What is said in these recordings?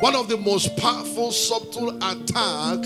One of the most powerful subtle attack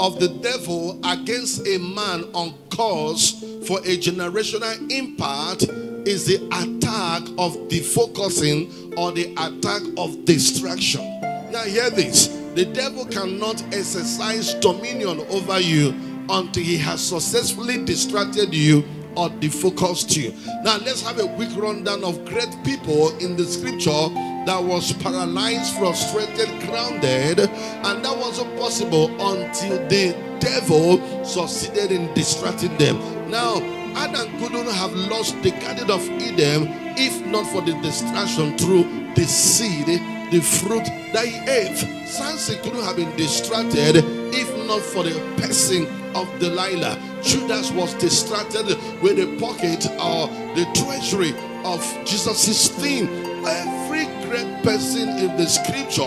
of the devil against a man on cause for a generational impact is the attack of defocusing or the attack of distraction. Now hear this. The devil cannot exercise dominion over you until he has successfully distracted you or defocused you. Now let's have a quick rundown of great people in the scripture that was paralyzed, frustrated, grounded, and that wasn't possible until the devil succeeded in distracting them. Now Adam couldn't have lost the Garden of Eden if not for the distraction through the seed, the fruit that he ate. Samson couldn't have been distracted if not for the person of Delilah. Judas was distracted with the pocket or the treasury of Jesus' theme. Every great person in the scripture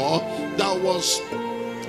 that was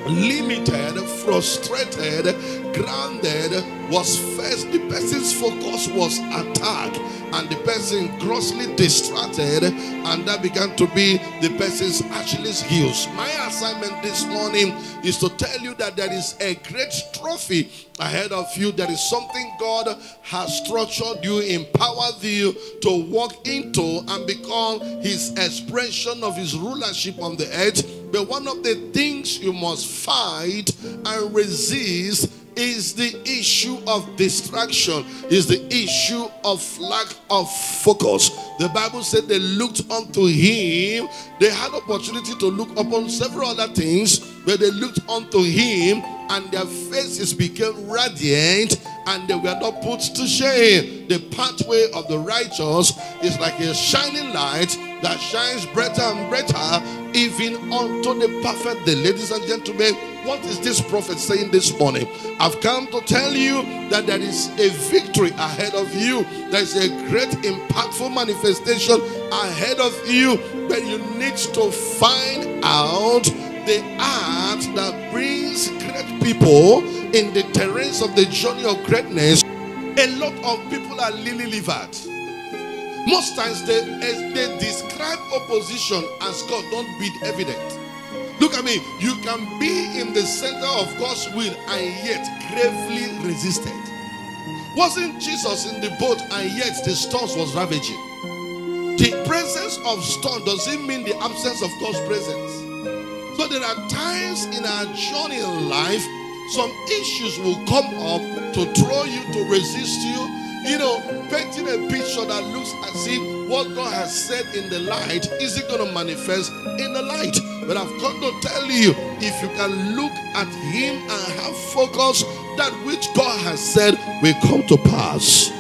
limited, frustrated, grounded was first, the person's focus was attacked, and the person grossly distracted, and that began to be the person's Achilles heels. My assignment this morning is to tell you that there is a great trophy ahead of you. There is something God has structured you, empowered you to walk into and become his expression of his rulership on the earth. But one of the things you must fight and resist is the issue of distraction, is the issue of lack of focus. The Bible said they looked unto him. They had opportunity to look upon several other things, but they looked unto him, and their faces became radiant, and they were not put to shame. The pathway of the righteous is like a shining light that shines brighter and brighter, even unto the perfect day. Ladies and gentlemen, what is this prophet saying this morning? I've come to tell you that there is a victory ahead of you. There is a great impactful manifestation ahead of you, but you need to find out the art that brings great people in the terrains of the journey of greatness. A lot of people are lily-livered. Most times they describe opposition as God don't be evident. Look at me. You can be in the center of God's will and yet gravely resisted. Wasn't Jesus in the boat and yet the storms was ravaging? The presence of storm doesn't mean the absence of God's presence. So there are times in our journey in life, some issues will come up to throw you, to resist you. You know, painting a picture that looks as if what God has said in the light isn't going to manifest in the light. But I've come to tell you, if you can look at him and have focus, that which God has said will come to pass.